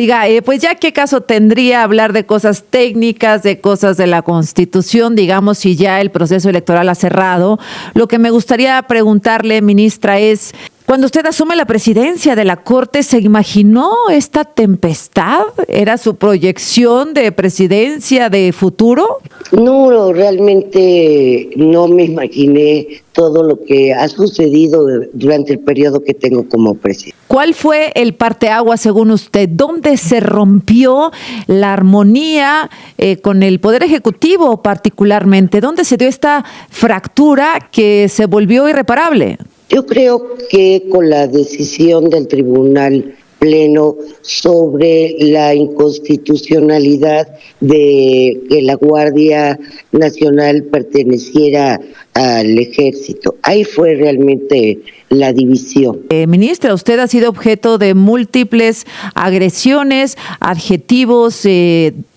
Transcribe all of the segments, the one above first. Oiga, pues ya qué caso tendría hablar de cosas técnicas, de cosas de la Constitución, digamos, si ya el proceso electoral ha cerrado. Lo que me gustaría preguntarle, ministra, es, cuando usted asume la presidencia de la Corte, ¿se imaginó esta tempestad? ¿Era su proyección de presidencia de futuro? No, realmente no me imaginé todo lo que ha sucedido durante el periodo que tengo como presidente. ¿Cuál fue el parteaguas según usted? ¿Dónde se rompió la armonía con el Poder Ejecutivo particularmente? ¿Dónde se dio esta fractura que se volvió irreparable? Yo creo que con la decisión del Tribunal Pleno sobre la inconstitucionalidad de que la Guardia Nacional perteneciera al Ejército. Ahí fue realmente la división. Ministra, usted ha sido objeto de múltiples agresiones, adjetivos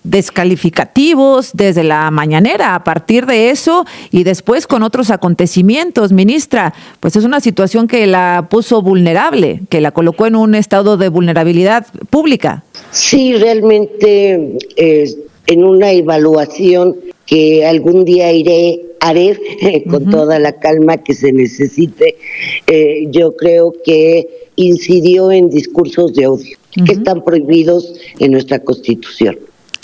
descalificativos desde la mañanera, a partir de eso y después con otros acontecimientos. Ministra, pues es una situación que la puso vulnerable, que la colocó en un estado de vulnerabilidad pública. Sí, realmente en una evaluación que algún día haré con toda la calma que se necesite, yo creo que incidió en discursos de odio que están prohibidos en nuestra Constitución.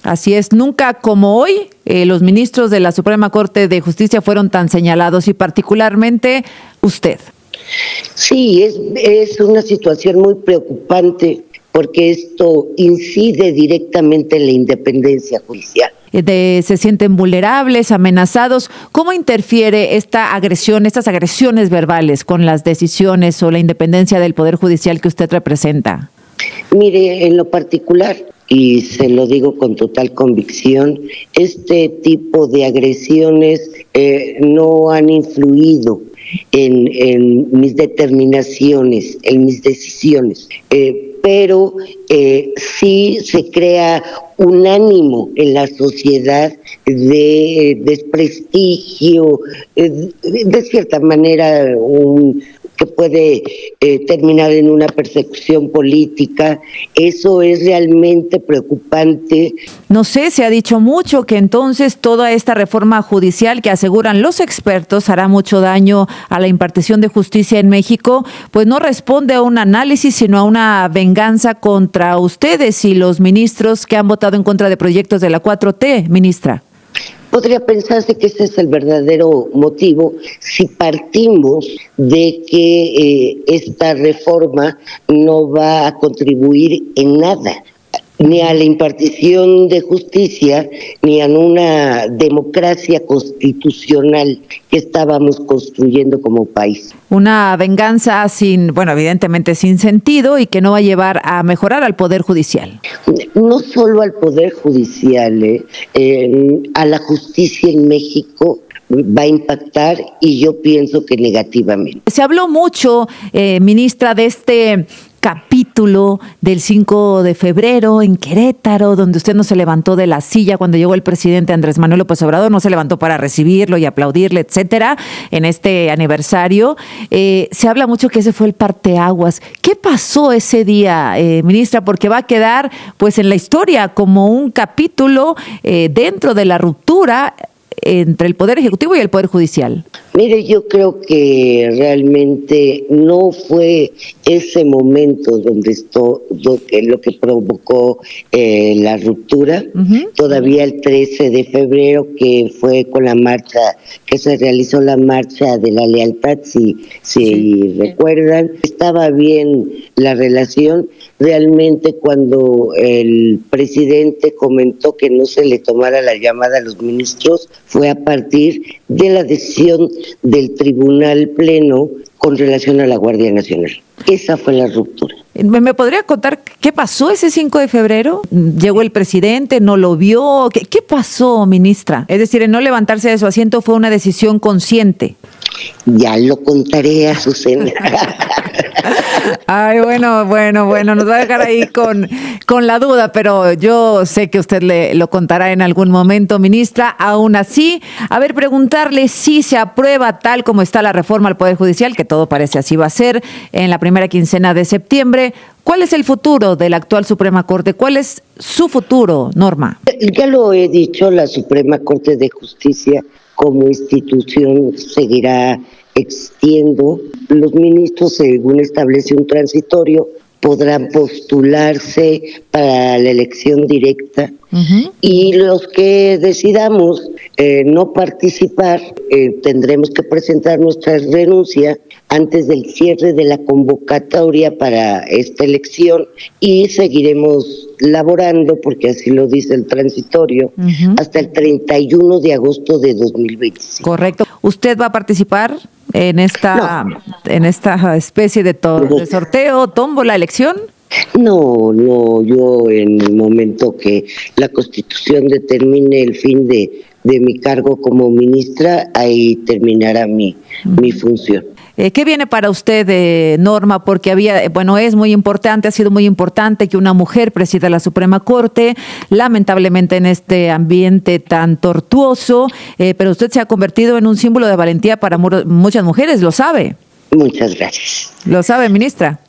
Así es, nunca como hoy los ministros de la Suprema Corte de Justicia fueron tan señalados y particularmente usted. Sí, es una situación muy preocupante porque esto incide directamente en la independencia judicial. Se sienten vulnerables, amenazados. ¿Cómo interfiere esta agresión, estas agresiones verbales con las decisiones o la independencia del Poder Judicial que usted representa? Mire, en lo particular, y se lo digo con total convicción, este tipo de agresiones no han influido en mis determinaciones, en mis decisiones. Pero sí se crea un ánimo en la sociedad de desprestigio, de cierta manera que puede terminar en una persecución política. Eso es realmente preocupante. No sé, se ha dicho mucho que entonces toda esta reforma judicial que aseguran los expertos hará mucho daño a la impartición de justicia en México, pues no responde a un análisis, sino a una venganza contra ustedes y los ministros que han votado en contra de proyectos de la 4T, ministra. Podría pensarse que ese es el verdadero motivo si partimos de que esta reforma no va a contribuir en nada, ni a la impartición de justicia, ni a una democracia constitucional que estábamos construyendo como país. Una venganza sin, bueno, evidentemente sin sentido y que no va a llevar a mejorar al Poder Judicial. No solo al Poder Judicial, a la justicia en México va a impactar y yo pienso que negativamente. Se habló mucho, ministra, de este capítulo del 5 de febrero en Querétaro, donde usted no se levantó de la silla cuando llegó el presidente Andrés Manuel López Obrador, no se levantó para recibirlo y aplaudirle, etcétera, en este aniversario. Se habla mucho que ese fue el parteaguas. ¿Qué pasó ese día, ministra? Porque va a quedar pues en la historia como un capítulo dentro de la ruptura entre el Poder Ejecutivo y el Poder Judicial. Mire, yo creo que realmente no fue ese momento donde lo que provocó la ruptura. Todavía el 13 de febrero, que fue con la marcha, que se realizó la marcha de la lealtad, si recuerdan, estaba bien la relación. Realmente cuando el presidente comentó que no se le tomara la llamada a los ministros, fue a partir de la decisión del Tribunal Pleno con relación a la Guardia Nacional. Esa fue la ruptura. ¿Me podría contar qué pasó ese 5 de febrero? ¿Llegó el presidente? ¿No lo vio? ¿Qué pasó, ministra? Es decir, el no levantarse de su asiento fue una decisión consciente. Ya lo contaré, Azucena. Ay, bueno, nos va a dejar ahí con la duda, pero yo sé que usted lo contará en algún momento, ministra. Aún así, a ver, preguntarle si se aprueba tal como está la reforma al Poder Judicial, que todo parece así va a ser, en la primera quincena de septiembre. ¿Cuál es el futuro de la actual Suprema Corte? ¿Cuál es su futuro, Norma? Ya lo he dicho, la Suprema Corte de Justicia como institución seguirá existiendo. Los ministros, según establece un transitorio, podrán postularse para la elección directa. Y los que decidamos no participar tendremos que presentar nuestra renuncia antes del cierre de la convocatoria para esta elección y seguiremos laborando, porque así lo dice el transitorio, hasta el 31 de agosto de 2025. Correcto. ¿Usted va a participar en esta especie de sorteo, tómbola, elección? No, yo en el momento que la Constitución determine el fin de mi cargo como ministra, ahí terminará mi función. ¿Qué viene para usted, Norma? Porque es muy importante, ha sido muy importante que una mujer presida la Suprema Corte, lamentablemente en este ambiente tan tortuoso, pero usted se ha convertido en un símbolo de valentía para muchas mujeres, ¿lo sabe? Muchas gracias. ¿Lo sabe, ministra?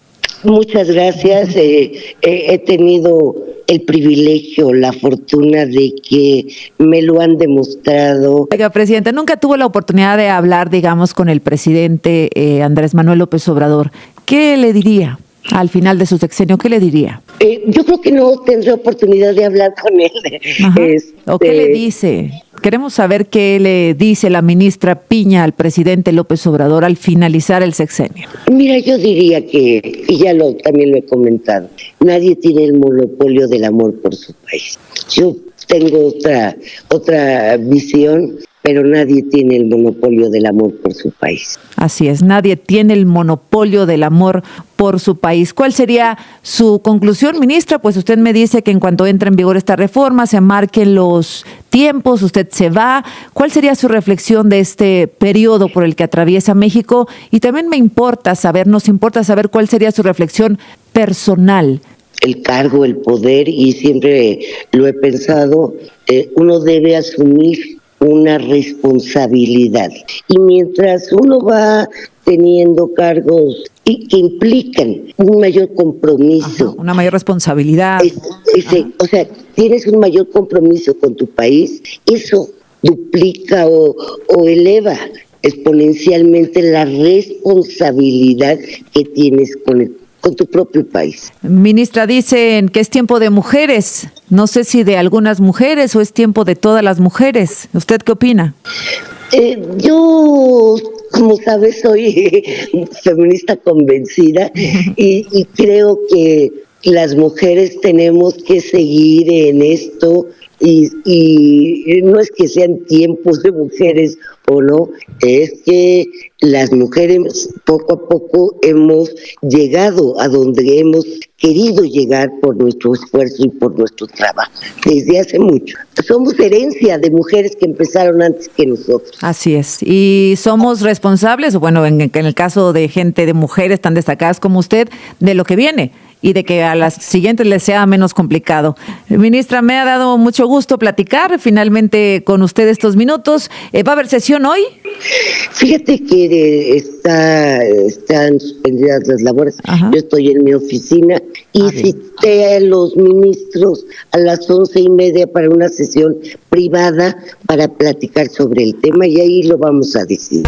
Muchas gracias. He tenido el privilegio, la fortuna de que me lo han demostrado. Oiga, presidenta, nunca tuvo la oportunidad de hablar, digamos, con el presidente Andrés Manuel López Obrador. ¿Qué le diría al final de su sexenio? ¿Qué le diría? Yo creo que no tendré oportunidad de hablar con él. ¿O qué le dice? Queremos saber qué le dice la ministra Piña al presidente López Obrador al finalizar el sexenio. Mira, yo diría que, y ya también lo he comentado, nadie tiene el monopolio del amor por su país. Yo tengo otra visión, pero nadie tiene el monopolio del amor por su país. Así es, nadie tiene el monopolio del amor por su país. ¿Cuál sería su conclusión, ministra? Pues usted me dice que en cuanto entre en vigor esta reforma, se marquen los tiempos, usted se va. ¿Cuál sería su reflexión de este periodo por el que atraviesa México? Y también nos importa saber cuál sería su reflexión personal. El cargo, el poder, y siempre lo he pensado, uno debe asumir una responsabilidad. Y mientras uno va teniendo cargos y que implican un mayor compromiso, una mayor responsabilidad. O sea, tienes un mayor compromiso con tu país, eso duplica o eleva exponencialmente la responsabilidad que tienes con tu propio país. Ministra, dicen que es tiempo de mujeres. No sé si de algunas mujeres o es tiempo de todas las mujeres. ¿Usted qué opina? Yo, como sabes, soy feminista convencida y creo que las mujeres tenemos que seguir en esto. Y no es que sean tiempos de mujeres o no, es que las mujeres poco a poco hemos llegado a donde hemos querido llegar por nuestro esfuerzo y por nuestro trabajo desde hace mucho. Somos herencia de mujeres que empezaron antes que nosotros. Así es, y somos responsables, en el caso de mujeres tan destacadas como usted, de lo que viene. Y de que a las siguientes les sea menos complicado. Ministra, me ha dado mucho gusto platicar finalmente con usted estos minutos. ¿Va a haber sesión hoy? Fíjate que están suspendidas las labores. Yo estoy en mi oficina y cité a los ministros a las 11:30 para una sesión privada para platicar sobre el tema y ahí lo vamos a decir.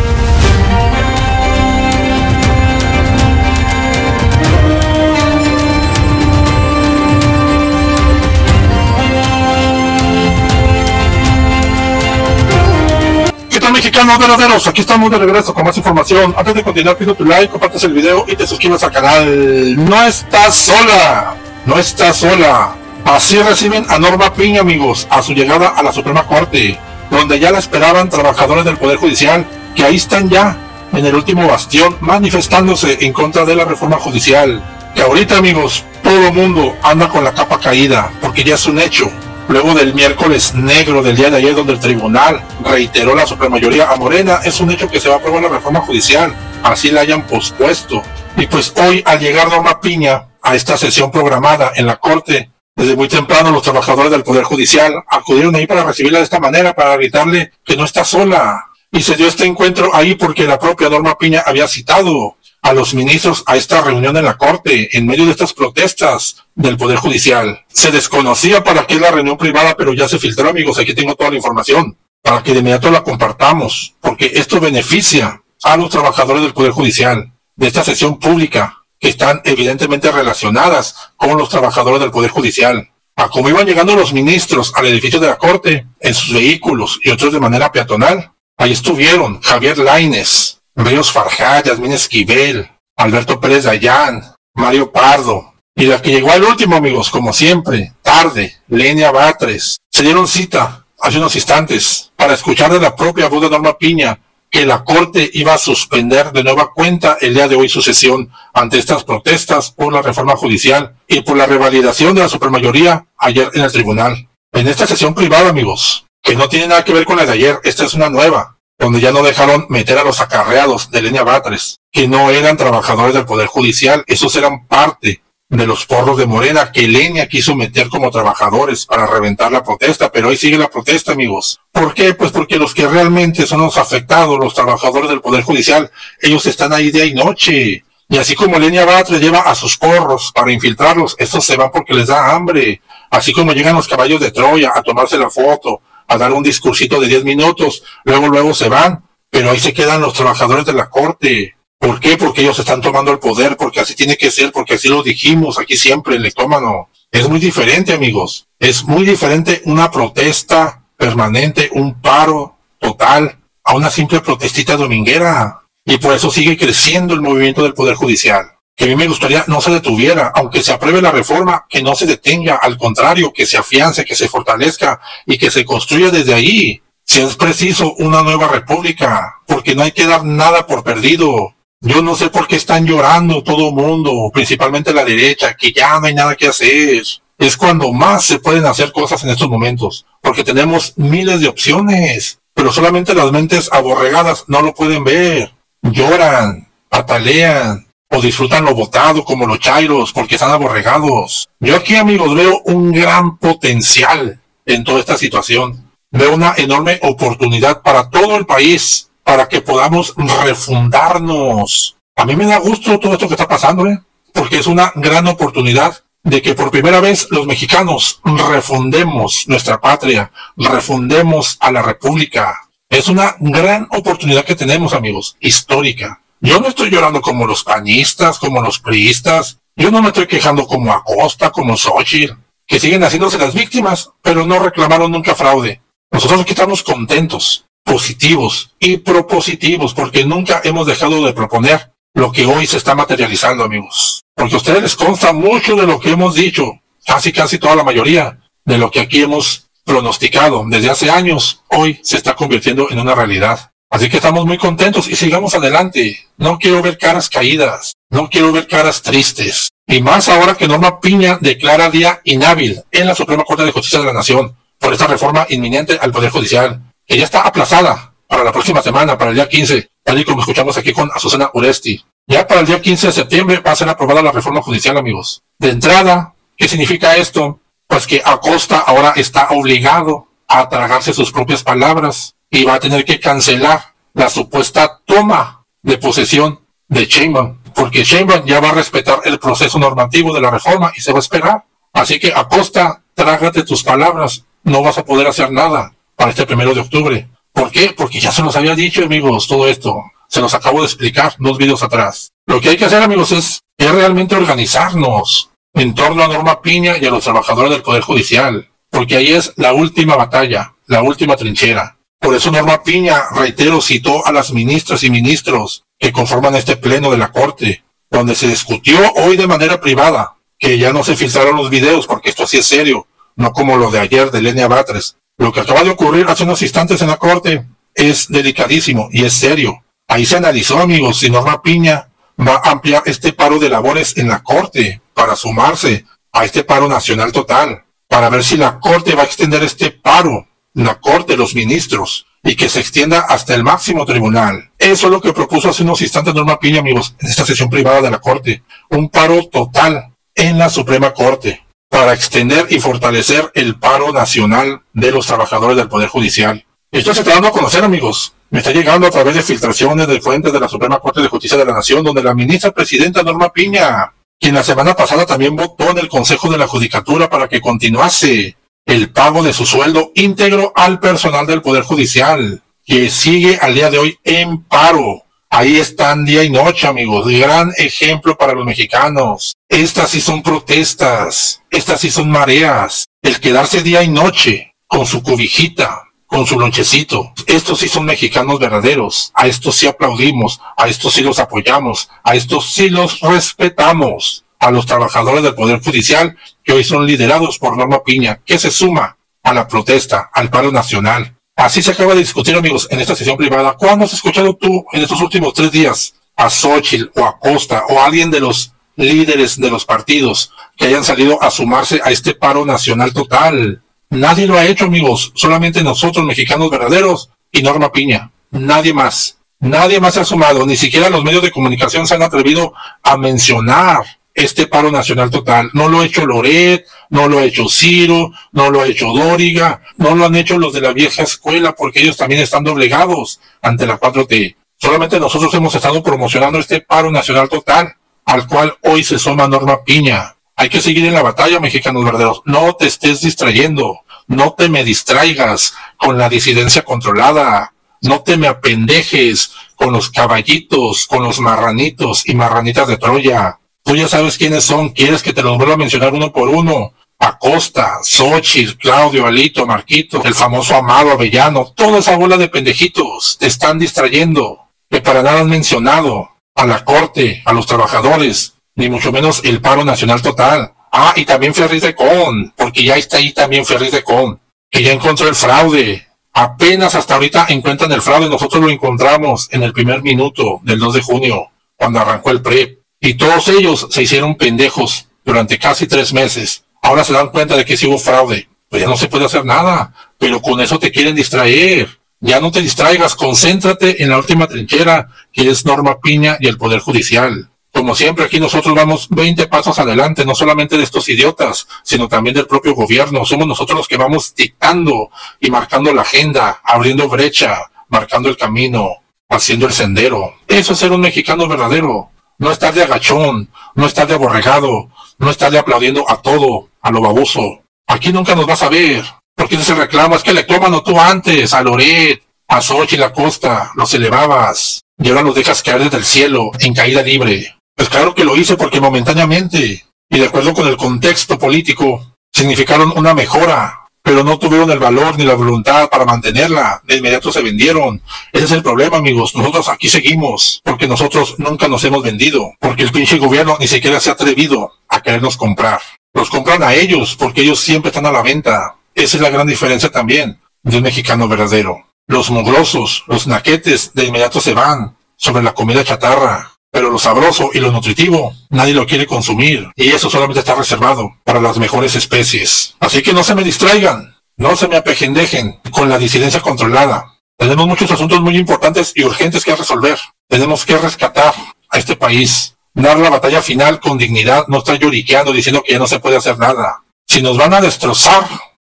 Mexicanos verdaderos, aquí estamos de regreso con más información. Antes de continuar, pido tu like, compartes el video y te suscribas al canal. No estás sola, no estás sola. Así reciben a Norma Piña, amigos, a su llegada a la Suprema Corte, donde ya la esperaban trabajadores del Poder Judicial, que ahí están ya, en el último bastión, manifestándose en contra de la reforma judicial. Que ahorita, amigos, todo el mundo anda con la capa caída, porque ya es un hecho. Luego del miércoles negro del día de ayer, donde el tribunal reiteró la supermayoría a Morena, es un hecho que se va a aprobar la reforma judicial, así la hayan pospuesto. Y pues hoy, al llegar Norma Piña a esta sesión programada en la Corte, desde muy temprano los trabajadores del Poder Judicial acudieron ahí para recibirla de esta manera, para gritarle que no está sola. Y se dio este encuentro ahí porque la propia Norma Piña había citado a los ministros a esta reunión en la Corte, en medio de estas protestas del Poder Judicial. Se desconocía para qué la reunión privada, pero ya se filtró, amigos. Aquí tengo toda la información para que de inmediato la compartamos, porque esto beneficia a los trabajadores del Poder Judicial, de esta sesión pública, que están evidentemente relacionadas con los trabajadores del Poder Judicial. A como iban llegando los ministros al edificio de la Corte, en sus vehículos y otros de manera peatonal, ahí estuvieron Javier Lainez, Ríos Farjayas, Yasmín Esquivel, Alberto Pérez Dayán, Mario Pardo, y la que llegó al último, amigos, como siempre, tarde, Lenia Batres. Se dieron cita hace unos instantes para escuchar de la propia voz de Norma Piña que la Corte iba a suspender de nueva cuenta el día de hoy su sesión ante estas protestas por la reforma judicial y por la revalidación de la supermayoría ayer en el tribunal. En esta sesión privada, amigos, que no tiene nada que ver con la de ayer, esta es una nueva, donde ya no dejaron meter a los acarreados de Lenia Batres, que no eran trabajadores del Poder Judicial, esos eran parte de los porros de Morena, que Lenia quiso meter como trabajadores para reventar la protesta, pero hoy sigue la protesta, amigos. ¿Por qué? Pues porque los que realmente son los afectados, los trabajadores del Poder Judicial, ellos están ahí día y noche. Y así como Lenia Batres lleva a sus porros para infiltrarlos, estos se van porque les da hambre. Así como llegan los caballos de Troya a tomarse la foto, a dar un discursito de 10 minutos, luego se van, pero ahí se quedan los trabajadores de la Corte. ¿Por qué? Porque ellos están tomando el poder, porque así tiene que ser, porque así lo dijimos aquí siempre, el lectómano. Es muy diferente, amigos. Es muy diferente una protesta permanente, un paro total, a una simple protestita dominguera. Y por eso sigue creciendo el movimiento del Poder Judicial, que a mí me gustaría no se detuviera, aunque se apruebe la reforma, que no se detenga, al contrario, que se afiance, que se fortalezca y que se construya desde ahí, si es preciso, una nueva república, porque no hay que dar nada por perdido. Yo no sé por qué están llorando todo el mundo, principalmente la derecha, que ya no hay nada que hacer. Es cuando más se pueden hacer cosas en estos momentos, porque tenemos miles de opciones, pero solamente las mentes aborregadas no lo pueden ver. Lloran, patalean, o disfrutan lo votado como los chairos, porque están aborregados. Yo aquí, amigos, veo un gran potencial en toda esta situación. Veo una enorme oportunidad para todo el país, para que podamos refundarnos. A mí me da gusto todo esto que está pasando, porque es una gran oportunidad de que por primera vez los mexicanos refundemos nuestra patria, refundemos a la república. Es una gran oportunidad que tenemos, amigos, histórica. Yo no estoy llorando como los panistas, como los priistas. Yo no me estoy quejando como Acosta, como Xóchitl, que siguen haciéndose las víctimas, pero no reclamaron nunca fraude. Nosotros aquí estamos contentos, positivos y propositivos, porque nunca hemos dejado de proponer lo que hoy se está materializando, amigos. Porque a ustedes les consta mucho de lo que hemos dicho, casi toda la mayoría de lo que aquí hemos pronosticado desde hace años, hoy se está convirtiendo en una realidad. Así que estamos muy contentos y sigamos adelante. No quiero ver caras caídas, no quiero ver caras tristes. Y más ahora que Norma Piña declara día inhábil en la Suprema Corte de Justicia de la Nación por esta reforma inminente al Poder Judicial, que ya está aplazada para la próxima semana, para el día 15, tal y como escuchamos aquí con Azucena Uresti. Ya para el día 15 de septiembre va a ser aprobada la reforma judicial, amigos. De entrada, ¿qué significa esto? Pues que Acosta ahora está obligado a tragarse sus propias palabras y va a tener que cancelar la supuesta toma de posesión de Sheinbaum, porque Sheinbaum ya va a respetar el proceso normativo de la reforma y se va a esperar. Así que Acosta, trágate tus palabras, no vas a poder hacer nada para este 1 de octubre. ¿Por qué? Porque ya se los había dicho, amigos, todo esto. Se los acabo de explicar 2 videos atrás. Lo que hay que hacer, amigos, es realmente organizarnos en torno a Norma Piña y a los trabajadores del Poder Judicial, porque ahí es la última batalla, la última trinchera. Por eso Norma Piña, reitero, citó a las ministras y ministros que conforman este pleno de la Corte, donde se discutió hoy de manera privada, que ya no se filtraron los videos, porque esto sí es serio, no como lo de ayer de Lenia Batres. Lo que acaba de ocurrir hace unos instantes en la Corte es delicadísimo y es serio. Ahí se analizó, amigos, si Norma Piña va a ampliar este paro de labores en la Corte para sumarse a este paro nacional total, para ver si la Corte va a extender este paro, la Corte, los ministros, y que se extienda hasta el máximo tribunal. Eso es lo que propuso hace unos instantes Norma Piña, amigos, en esta sesión privada de la Corte. Un paro total en la Suprema Corte para extender y fortalecer el paro nacional de los trabajadores del Poder Judicial. Esto se está dando a conocer, amigos. Me está llegando a través de filtraciones de fuentes de la Suprema Corte de Justicia de la Nación, donde la ministra presidenta Norma Piña, quien la semana pasada también votó en el Consejo de la Judicatura para que continuase el pago de su sueldo íntegro al personal del Poder Judicial, que sigue al día de hoy en paro. Ahí están día y noche, amigos. Gran ejemplo para los mexicanos. Estas sí son protestas. Estas sí son mareas. El quedarse día y noche con su cobijita, con su lonchecito. Estos sí son mexicanos verdaderos. A estos sí aplaudimos. A estos sí los apoyamos. A estos sí los respetamos. A los trabajadores del Poder Judicial, que hoy son liderados por Norma Piña, que se suma a la protesta, al paro nacional. Así se acaba de discutir, amigos, en esta sesión privada. ¿Cuándo has escuchado tú, en estos últimos 3 días, a Xóchitl o a Acosta o a alguien de los líderes de los partidos que hayan salido a sumarse a este paro nacional total? Nadie lo ha hecho, amigos. Solamente nosotros, mexicanos verdaderos, y Norma Piña. Nadie más. Nadie más se ha sumado. Ni siquiera los medios de comunicación se han atrevido a mencionar este paro nacional total. No lo ha hecho Loret, no lo ha hecho Ciro, no lo ha hecho Dóriga, no lo han hecho los de la vieja escuela, porque ellos también están doblegados ante la 4T. Solamente nosotros hemos estado promocionando este paro nacional total, al cual hoy se suma Norma Piña. Hay que seguir en la batalla, mexicanos verdaderos. No te estés distrayendo, no te me distraigas con la disidencia controlada, no te me apendejes con los caballitos, con los marranitos y marranitas de Troya. Tú ya sabes quiénes son, quieres que te los vuelva a mencionar uno por uno. Acosta, Xóchitl, Claudio, Alito, Marquito, el famoso Amado Avellano, toda esa bola de pendejitos te están distrayendo, que para nada han mencionado a la Corte, a los trabajadores, ni mucho menos el paro nacional total. Ah, y también Ferriz de Con, porque ya está ahí también Ferriz de Con, que ya encontró el fraude. Apenas hasta ahorita encuentran el fraude, nosotros lo encontramos en el primer minuto del 2 de junio, cuando arrancó el PREP. Y todos ellos se hicieron pendejos durante casi 3 meses. Ahora se dan cuenta de que sí hubo fraude. Pues ya no se puede hacer nada. Pero con eso te quieren distraer. Ya no te distraigas. Concéntrate en la última trinchera, que es Norma Piña y el Poder Judicial. Como siempre, aquí nosotros vamos 20 pasos adelante, no solamente de estos idiotas, sino también del propio gobierno. Somos nosotros los que vamos dictando y marcando la agenda, abriendo brecha, marcando el camino, haciendo el sendero. Eso es ser un mexicano verdadero. No estar de agachón, no estar de aborregado, no estar de aplaudiendo a todo, a lo baboso. Aquí nunca nos vas a ver, porque ese reclamo es que le toman tú antes, a Loret, a Xóchitl, a Costa, los elevabas, y ahora los dejas caer desde el cielo, en caída libre. Pues claro que lo hice porque momentáneamente, y de acuerdo con el contexto político, significaron una mejora, pero no tuvieron el valor ni la voluntad para mantenerla. De inmediato se vendieron. Ese es el problema, amigos. Nosotros aquí seguimos, porque nosotros nunca nos hemos vendido, porque el pinche gobierno ni siquiera se ha atrevido a querernos comprar. Los compran a ellos, porque ellos siempre están a la venta. Esa es la gran diferencia también de un mexicano verdadero. Los mugrosos, los naquetes, de inmediato se van sobre la comida chatarra, pero lo sabroso y lo nutritivo nadie lo quiere consumir, y eso solamente está reservado para las mejores especies. Así que no se me distraigan, no se me apejendejen con la disidencia controlada. Tenemos muchos asuntos muy importantes y urgentes que resolver. Tenemos que rescatar a este país, dar la batalla final con dignidad, no estar lloriqueando diciendo que ya no se puede hacer nada. Si nos van a destrozar,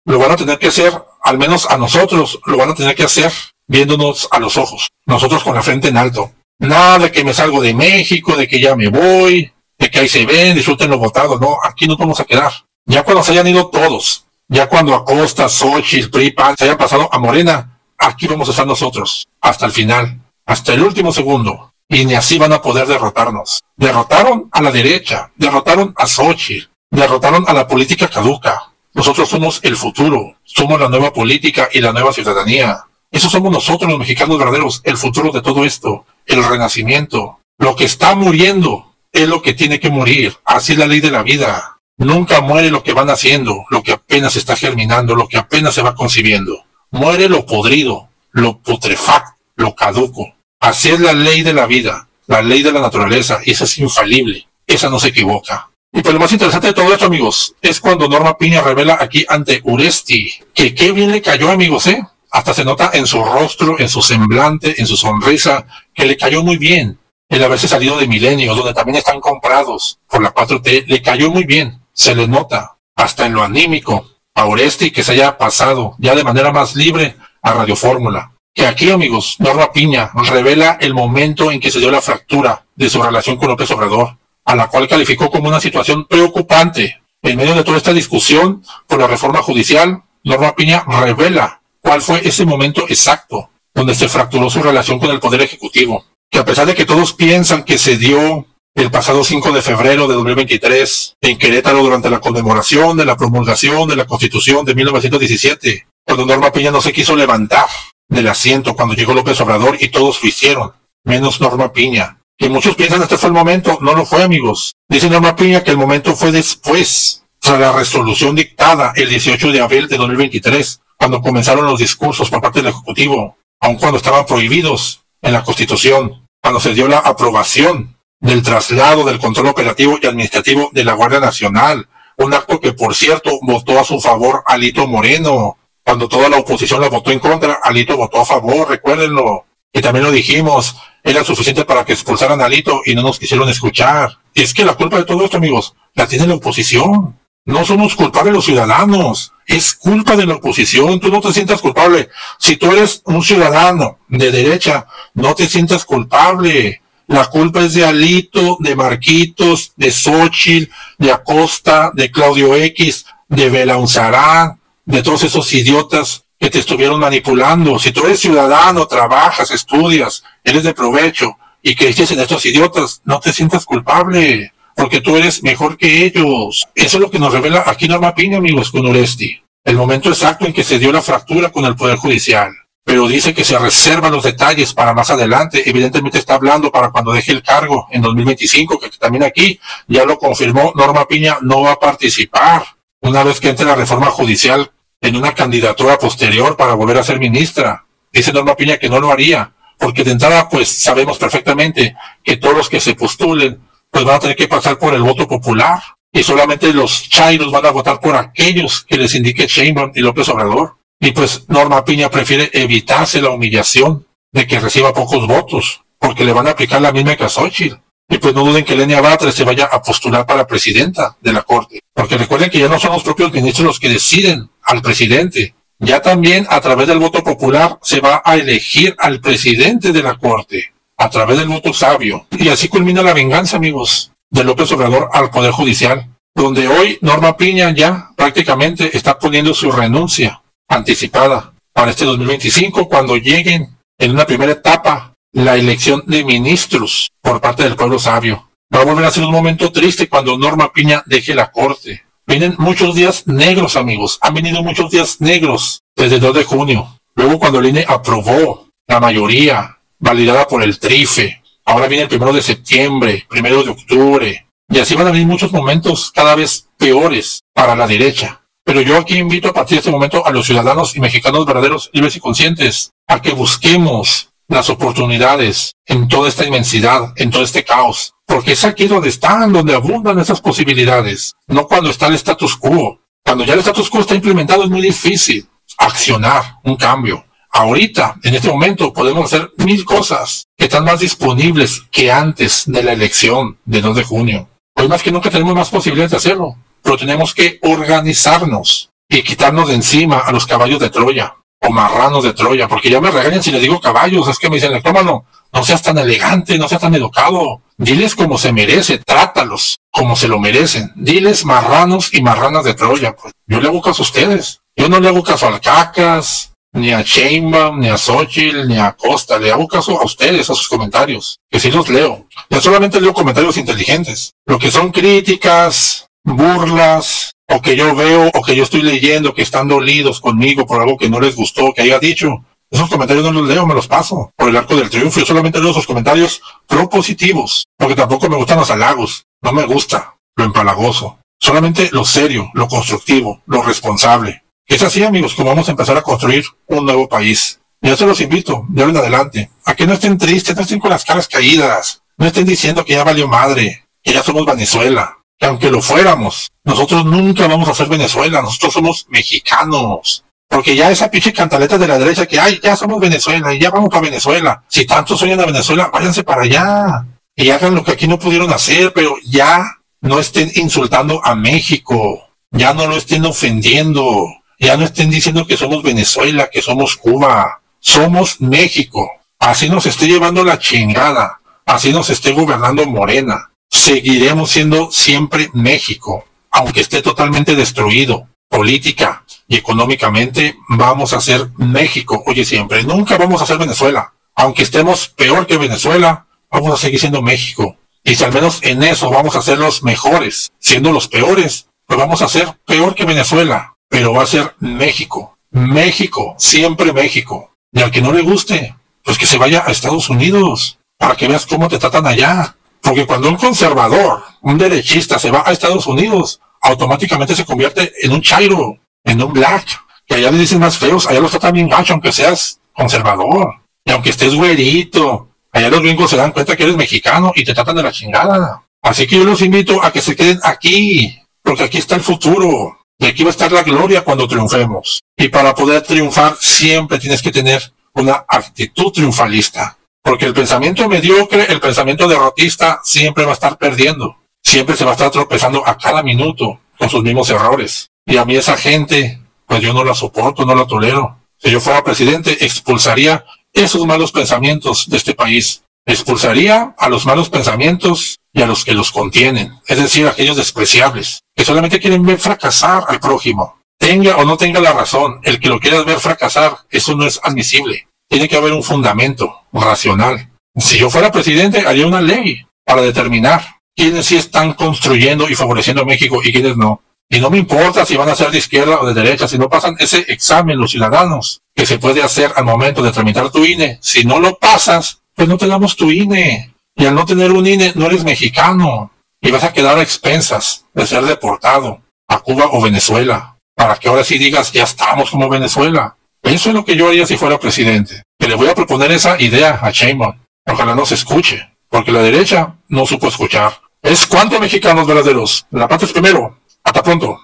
lo van a tener que hacer, al menos a nosotros, lo van a tener que hacer viéndonos a los ojos, nosotros con la frente en alto. Nada de que me salgo de México, de que ya me voy, de que ahí se ven, disfruten los votados. No, aquí no vamos a quedar. Ya cuando se hayan ido todos, ya cuando Acosta, Xóchitl, PRI, se hayan pasado a Morena, aquí vamos a estar nosotros, hasta el final, hasta el último segundo. Y ni así van a poder derrotarnos. Derrotaron a la derecha, derrotaron a Xóchitl, derrotaron a la política caduca. Nosotros somos el futuro, somos la nueva política y la nueva ciudadanía. Eso somos nosotros los mexicanos verdaderos, el futuro de todo esto, el renacimiento. Lo que está muriendo es lo que tiene que morir, así es la ley de la vida. Nunca muere lo que van haciendo, lo que apenas está germinando, lo que apenas se va concibiendo. Muere lo podrido, lo putrefacto, lo caduco. Así es la ley de la vida, la ley de la naturaleza, y esa es infalible, esa no se equivoca. Y pues lo más interesante de todo esto, amigos, es cuando Norma Piña revela aquí ante Uresti que qué bien le cayó, amigos, hasta se nota en su rostro, en su semblante, en su sonrisa, que le cayó muy bien el haberse salido de Milenio, donde también están comprados por la 4T, le cayó muy bien, se le nota, hasta en lo anímico, a Uresti que se haya pasado ya de manera más libre a Radio Fórmula. Que aquí, amigos, Norma Piña revela el momento en que se dio la fractura de su relación con López Obrador, a la cual calificó como una situación preocupante. En medio de toda esta discusión por la reforma judicial, Norma Piña revela cuál fue ese momento exacto donde se fracturó su relación con el Poder Ejecutivo, que a pesar de que todos piensan que se dio el pasado 5 de febrero de 2023 en Querétaro durante la conmemoración de la promulgación de la Constitución de 1917, cuando Norma Piña no se quiso levantar del asiento cuando llegó López Obrador y todos lo hicieron, menos Norma Piña. Y muchos piensan este fue el momento, no lo fue, amigos. Dice Norma Piña que el momento fue después, tras la resolución dictada el 18 de abril de 2023, cuando comenzaron los discursos por parte del Ejecutivo, aun cuando estaban prohibidos en la Constitución, cuando se dio la aprobación del traslado del control operativo y administrativo de la Guardia Nacional, un acto que, por cierto, votó a su favor Alito Moreno. Cuando toda la oposición la votó en contra, Alito votó a favor, recuérdenlo. Y también lo dijimos, era suficiente para que expulsaran a Alito y no nos quisieron escuchar. Y es que la culpa de todo esto, amigos, la tiene la oposición. No somos culpables los ciudadanos, es culpa de la oposición. Tú no te sientas culpable. Si tú eres un ciudadano de derecha, no te sientas culpable. La culpa es de Alito, de Marquitos, de Xóchitl, de Acosta, de Claudio X, de Belaunzarán, de todos esos idiotas que te estuvieron manipulando. Si tú eres ciudadano, trabajas, estudias, eres de provecho y creíste en estos idiotas, no te sientas culpable, porque tú eres mejor que ellos. Eso es lo que nos revela aquí Norma Piña, amigos, con Uresti. El momento exacto en que se dio la fractura con el Poder Judicial. Pero dice que se reservan los detalles para más adelante. Evidentemente está hablando para cuando deje el cargo en 2025, que también aquí ya lo confirmó, Norma Piña no va a participar una vez que entre la reforma judicial en una candidatura posterior para volver a ser ministra. Dice Norma Piña que no lo haría, porque de entrada pues sabemos perfectamente que todos los que se postulen pues van a tener que pasar por el voto popular y solamente los chairos van a votar por aquellos que les indique Sheinbaum y López Obrador. Y pues Norma Piña prefiere evitarse la humillación de que reciba pocos votos, porque le van a aplicar la misma que a Xóchitl. Y pues no duden que Lenia Batres se vaya a postular para presidenta de la Corte. Porque recuerden que ya no son los propios ministros los que deciden al presidente. Ya también a través del voto popular se va a elegir al presidente de la Corte, a través del voto sabio. Y así culmina la venganza, amigos, de López Obrador al Poder Judicial, donde hoy Norma Piña ya prácticamente está poniendo su renuncia anticipada para este 2025, cuando lleguen en una primera etapa la elección de ministros por parte del pueblo sabio. Va a volver a ser un momento triste cuando Norma Piña deje la Corte. Vienen muchos días negros, amigos. Han venido muchos días negros desde el 2 de junio. Luego cuando el INE aprobó la mayoría validada por el TRIFE. Ahora viene el 1 de septiembre, 1 de octubre. Y así van a venir muchos momentos cada vez peores para la derecha. Pero yo aquí invito a partir de este momento a los ciudadanos y mexicanos verdaderos, libres y conscientes, a que busquemos las oportunidades en toda esta inmensidad, en todo este caos. Porque es aquí donde están, donde abundan esas posibilidades. No cuando está el status quo. Cuando ya el status quo está implementado es muy difícil accionar un cambio. Ahorita, en este momento, podemos hacer mil cosas que están más disponibles que antes de la elección del 2 de junio. Hoy más que nunca tenemos más posibilidades de hacerlo. Pero tenemos que organizarnos y quitarnos de encima a los caballos de Troya o marranos de Troya, porque ya me regañan si les digo caballos, es que me dicen, tómalo, no seas tan elegante, no seas tan educado, diles como se merece, trátalos como se lo merecen, diles marranos y marranas de Troya. Pues yo le hago caso a ustedes, yo no le hago caso al Cacas, ni a Sheinbaum, ni a Xóchitl, ni a Acosta, le hago caso a ustedes, a sus comentarios, que sí los leo, yo solamente leo comentarios inteligentes, lo que son críticas, burlas, o que yo veo, o que yo estoy leyendo, que están dolidos conmigo por algo que no les gustó, que haya dicho. Esos comentarios no los leo, me los paso por el arco del triunfo. Yo solamente leo esos comentarios propositivos, porque tampoco me gustan los halagos. No me gusta lo empalagoso. Solamente lo serio, lo constructivo, lo responsable. Es así, amigos, como vamos a empezar a construir un nuevo país. Y yo se los invito, de ahora en adelante, a que no estén tristes, no estén con las caras caídas, no estén diciendo que ya valió madre, que ya somos Venezuela. Aunque lo fuéramos, nosotros nunca vamos a ser Venezuela, nosotros somos mexicanos, Porque ya esa pinche cantaleta de la derecha que, ay, ya somos Venezuela, y ya vamos para Venezuela. Si tanto sueñan a Venezuela, váyanse para allá. Y hagan lo que aquí no pudieron hacer, pero ya no estén insultando a México. Ya no lo estén ofendiendo. Ya no estén diciendo que somos Venezuela, que somos Cuba. Somos México. Así nos esté llevando la chingada. Así nos esté gobernando Morena. Seguiremos siendo siempre México. Aunque esté totalmente destruido, política y económicamente, vamos a ser México. Oye, siempre, nunca vamos a ser Venezuela. Aunque estemos peor que Venezuela, vamos a seguir siendo México. Y si al menos en eso vamos a ser los mejores, siendo los peores, pues vamos a ser peor que Venezuela. Pero va a ser México. México, siempre México. Y al que no le guste, pues que se vaya a Estados Unidos, para que veas cómo te tratan allá. Porque cuando un conservador, un derechista se va a Estados Unidos, automáticamente se convierte en un chairo, en un black, que allá le dicen más feos, allá los tratan bien gacho, aunque seas conservador, y aunque estés güerito, allá los gringos se dan cuenta que eres mexicano y te tratan de la chingada. Así que yo los invito a que se queden aquí, porque aquí está el futuro, y aquí va a estar la gloria cuando triunfemos. Y para poder triunfar siempre tienes que tener una actitud triunfalista. Porque el pensamiento mediocre, el pensamiento derrotista, siempre va a estar perdiendo. Siempre se va a estar tropezando a cada minuto con sus mismos errores. Y a mí esa gente, pues yo no la soporto, no la tolero. Si yo fuera presidente, expulsaría esos malos pensamientos de este país. Expulsaría a los malos pensamientos y a los que los contienen. Es decir, aquellos despreciables, que solamente quieren ver fracasar al prójimo. Tenga o no tenga la razón, el que lo quiera ver fracasar, eso no es admisible. Tiene que haber un fundamento racional. Si yo fuera presidente, haría una ley para determinar quiénes sí están construyendo y favoreciendo a México y quiénes no. Y no me importa si van a ser de izquierda o de derecha, si no pasan ese examen los ciudadanos que se puede hacer al momento de tramitar tu INE. Si no lo pasas, pues no te damos tu INE. Y al no tener un INE, no eres mexicano. Y vas a quedar a expensas de ser deportado a Cuba o Venezuela. Para que ahora sí digas, ya estamos como Venezuela. Eso es lo que yo haría si fuera presidente. Que le voy a proponer esa idea a Sheinbaum. Ojalá no se escuche, porque la derecha no supo escuchar. Es cuanto, mexicanos verdaderos. La paz es primero. Hasta pronto.